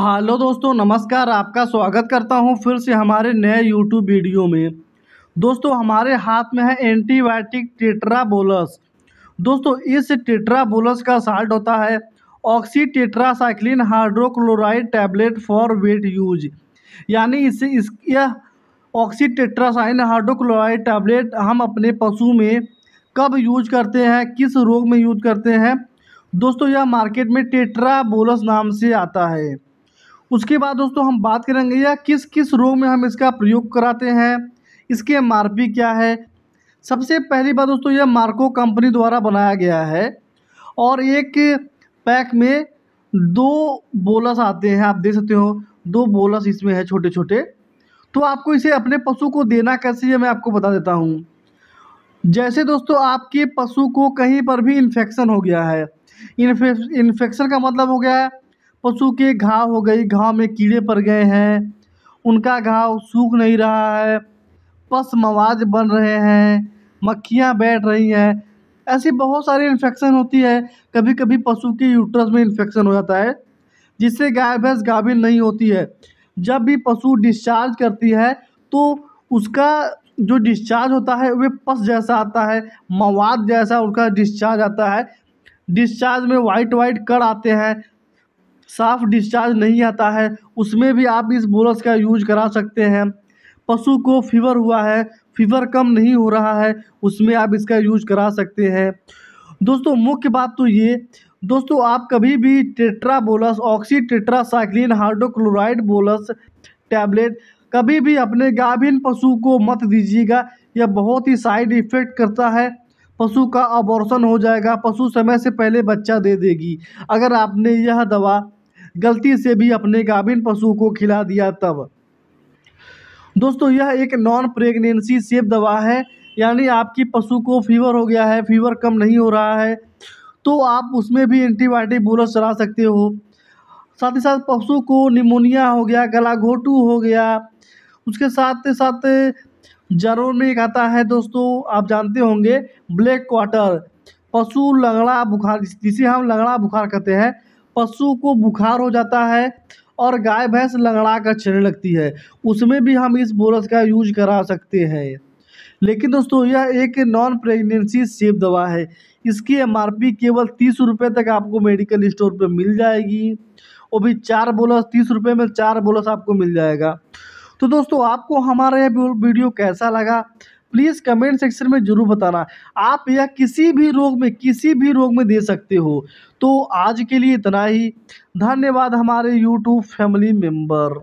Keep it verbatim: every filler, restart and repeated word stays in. Hello दोस्तों, नमस्कार। आपका स्वागत करता हूं फिर से हमारे नए यूट्यूब वीडियो में। दोस्तों, हमारे हाथ में है एंटीबायोटिक टेट्राबुलस। दोस्तों, इस टेट्राबुलस का साल्ट होता है oxytetracycline hydrochloride tablet for vet use, यानी इससे इस यह ऑक्सीटेट्रासाइन हाइड्रोक्लोराइड टैबलेट हम अपने पशु में कब यूज करते हैं, किस रोग में यूज करते हैं। दोस्तों, यह मार्केट में टेट्राबुलस नाम से आता है। उसके बाद दोस्तों हम बात करेंगे या किस किस रोग में हम इसका प्रयोग कराते हैं, इसके एम आर पी क्या है। सबसे पहली बात दोस्तों, यह मार्को कंपनी द्वारा बनाया गया है और एक पैक में दो बोलस आते हैं। आप देख सकते हो दो बोलस इसमें है छोटे छोटे। तो आपको इसे अपने पशु को देना कैसे है मैं आपको बता देता हूँ। जैसे दोस्तों आपके पशु को कहीं पर भी इन्फेक्शन हो गया है, इन्फेक्शन का मतलब हो गया है पशु के घाव हो गई, घाव में कीड़े पड़ गए हैं, उनका घाव सूख नहीं रहा है, पस मवाज बन रहे हैं, मक्खियां बैठ रही हैं, ऐसी बहुत सारी इन्फेक्शन होती है। कभी कभी पशु के यूट्रस में इन्फेक्शन हो जाता है जिससे गाय भैंस गाभिन नहीं होती है। जब भी पशु डिस्चार्ज करती है तो उसका जो डिस्चार्ज होता है वह पस जैसा आता है, मवाद जैसा उनका डिस्चार्ज आता है। डिस्चार्ज में वाइट वाइट कण आते हैं, साफ डिस्चार्ज नहीं आता है, उसमें भी आप इस बोलस का यूज करा सकते हैं। पशु को फीवर हुआ है, फीवर कम नहीं हो रहा है, उसमें आप इसका यूज करा सकते हैं। दोस्तों, मुख्य बात तो ये दोस्तों, आप कभी भी टेट्राबुलस ऑक्सीटेट्रासाइक्लिन हाइड्रोक्लोराइड बोलस टैबलेट कभी भी अपने गाभिन पशु को मत दीजिएगा। यह बहुत ही साइड इफ़ेक्ट करता है, पशु का अबॉर्शन हो जाएगा, पशु समय से पहले बच्चा दे देगी अगर आपने यह दवा गलती से भी अपने गाभिन पशु को खिला दिया तब। दोस्तों, यह एक नॉन प्रेगनेंसी सेफ दवा है, यानी आपकी पशु को फीवर हो गया है, फीवर कम नहीं हो रहा है तो आप उसमें भी एंटीबायोटिक बोलस चला सकते हो। साथ ही साथ पशु को निमोनिया हो गया, गला घोटू हो गया, उसके साथ साथ जरों में एक आता है दोस्तों, आप जानते होंगे ब्लैक क्वार्टर, पशु लंगड़ा बुखार, जिसे हम लंगड़ा बुखार कहते हैं। पशु को बुखार हो जाता है और गाय भैंस लंगड़ा कर चलने लगती है, उसमें भी हम इस बोलस का यूज करा सकते हैं। लेकिन दोस्तों, यह एक नॉन प्रेगनेंसी सेफ दवा है। इसकी एम आर पी केवल तीस रुपये तक आपको मेडिकल स्टोर पर मिल जाएगी, वो भी चार बोलस। तीस रुपये में चार बोलस आपको मिल जाएगा। तो दोस्तों, आपको हमारा यह वीडियो कैसा लगा प्लीज़ कमेंट सेक्शन में ज़रूर बताना। आप यह किसी भी रोग में किसी भी रोग में दे सकते हो। तो आज के लिए इतना ही। धन्यवाद हमारे यूट्यूब फैमिली मेंबर।